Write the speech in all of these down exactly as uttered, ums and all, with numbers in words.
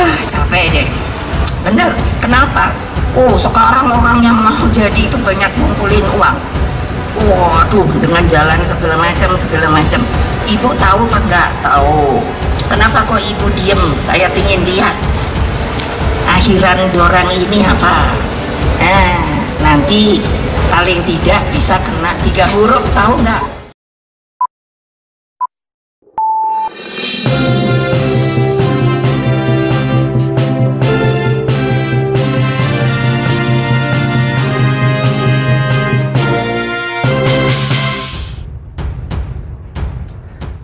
ah, capek deh. Bener, kenapa? Oh, sekarang orangnya mau jadi itu banyak ngumpulin uang. Waduh, dengan jalan segala macam segala macam. Ibu tahu apa enggak? Tahu. Kenapa kok ibu diem? Saya pingin lihat akhiran dorang ini apa. Nah, nanti paling tidak bisa kena tiga huruf, tahu nggak?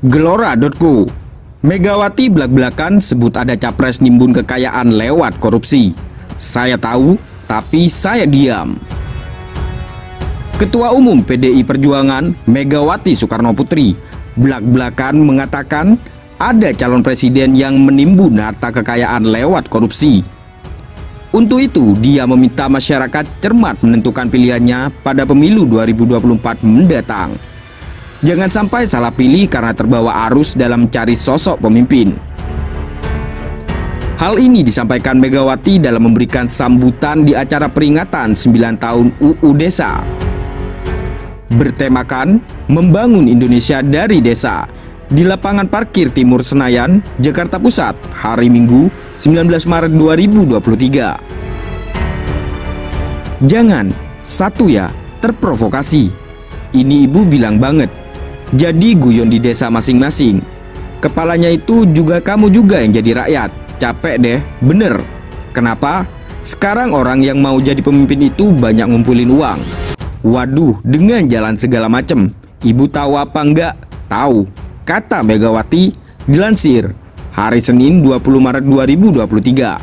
Gelora titik co, Megawati belak-belakan sebut ada capres nimbun kekayaan lewat korupsi. Saya tahu, tapi saya diam. Ketua Umum P D I Perjuangan Megawati Soekarnoputri belak-belakan mengatakan ada calon presiden yang menimbun harta kekayaan lewat korupsi. Untuk itu, dia meminta masyarakat cermat menentukan pilihannya pada Pemilu dua ribu dua puluh empat mendatang. Jangan sampai salah pilih karena terbawa arus dalam mencari sosok pemimpin. Hal ini disampaikan Megawati dalam memberikan sambutan di acara peringatan sembilan tahun U U Desa. Bertemakan Membangun Indonesia dari Desa di lapangan parkir Timur Senayan, Jakarta Pusat, hari Minggu, sembilan belas Maret dua ribu dua puluh tiga. Jangan, satu ya, terprovokasi. Ini ibu bilang banget. Jadi guyon di desa masing-masing. Kepalanya itu juga kamu juga yang jadi rakyat. Capek deh, bener. Kenapa? Sekarang orang yang mau jadi pemimpin itu banyak ngumpulin uang. Waduh, dengan jalan segala macem. Ibu tahu apa enggak? Tahu, kata Megawati dilansir hari Senin dua puluh Maret dua ribu dua puluh tiga.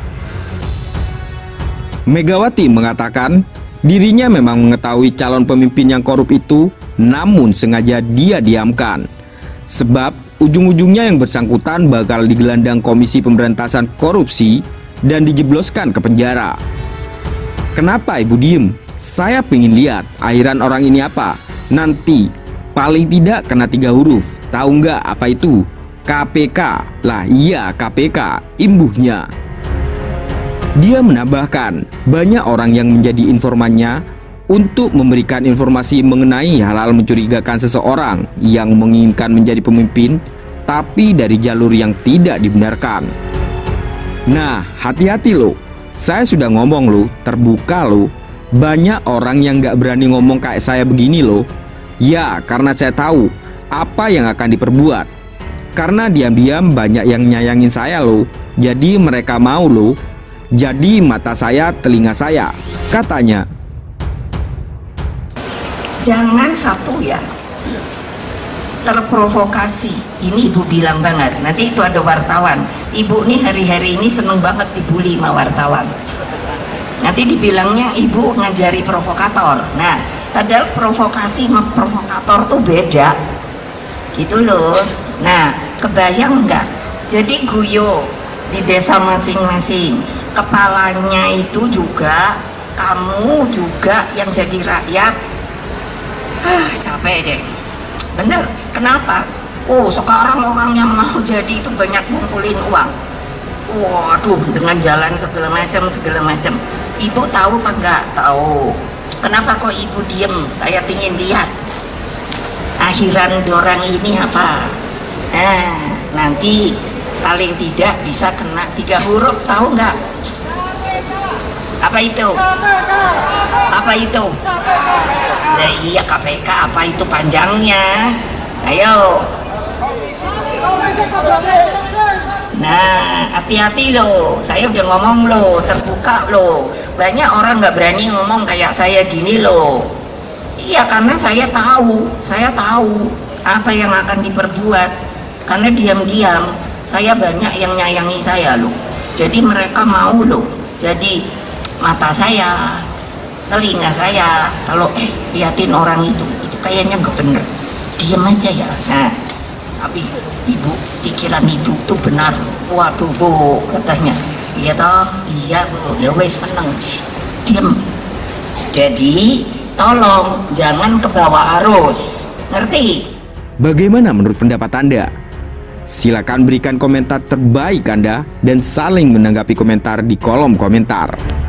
Megawati mengatakan dirinya memang mengetahui calon pemimpin yang korup itu, namun sengaja dia diamkan. Sebab ujung-ujungnya yang bersangkutan bakal digelandang Komisi Pemberantasan Korupsi dan dijebloskan ke penjara. Kenapa ibu diem? Saya pingin lihat akhiran orang ini apa. Nanti paling tidak kena tiga huruf. Tahu nggak apa itu? K P K. Lah iya, K P K, imbuhnya. Dia menambahkan, banyak orang yang menjadi informannya untuk memberikan informasi mengenai hal-hal mencurigakan seseorang yang menginginkan menjadi pemimpin, tapi dari jalur yang tidak dibenarkan. Nah, hati-hati loh, saya sudah ngomong loh, terbuka loh. Banyak orang yang gak berani ngomong kayak saya begini loh. Ya, karena saya tahu apa yang akan diperbuat. Karena diam-diam banyak yang nyayangin saya loh. Jadi mereka mau loh. Jadi mata saya, telinga saya, katanya. Jangan satu ya, terprovokasi. Ini ibu bilang banget. Nanti itu ada wartawan. Ibu nih hari-hari ini seneng banget dibully sama wartawan. Nanti dibilangnya ibu ngajari provokator. Nah, padahal provokasi sama provokator tuh beda, gitu loh. Nah, kebayang nggak? Jadi guyo di desa masing-masing. Kepalanya itu juga, kamu juga yang jadi rakyat. Ah, capek deh. Bener, kenapa? Oh, sekarang orang yang mau jadi itu banyak ngumpulin uang. Waduh, dengan jalan segala macam segala macam. Ibu tahu apa enggak? Tahu. Kenapa kok ibu diem? Saya pingin lihat akhiran dorang ini apa. Nah, nanti paling tidak bisa kena tiga huruf, tahu nggak? Apa itu? Apa itu? Nah, iya, K P K, apa itu panjangnya? Ayo. Nah, hati-hati loh. Saya udah ngomong loh, terbuka loh. Banyak orang nggak berani ngomong kayak saya gini loh. Iya, karena saya tahu, saya tahu apa yang akan diperbuat. Karena diam-diam, saya banyak yang nyayangi saya loh. Jadi mereka mau loh. Jadi mata saya, telinga saya, kalau eh liatin orang itu, itu kayaknya nggak bener, diam aja ya. Nah, tapi ibu, pikiran ibu tuh benar. Waduh bu, katanya. Iya toh, iya bu, ya wes meneng, diam. Jadi tolong jangan kebawa arus, ngerti? Bagaimana menurut pendapat Anda? Silakan berikan komentar terbaik Anda dan saling menanggapi komentar di kolom komentar.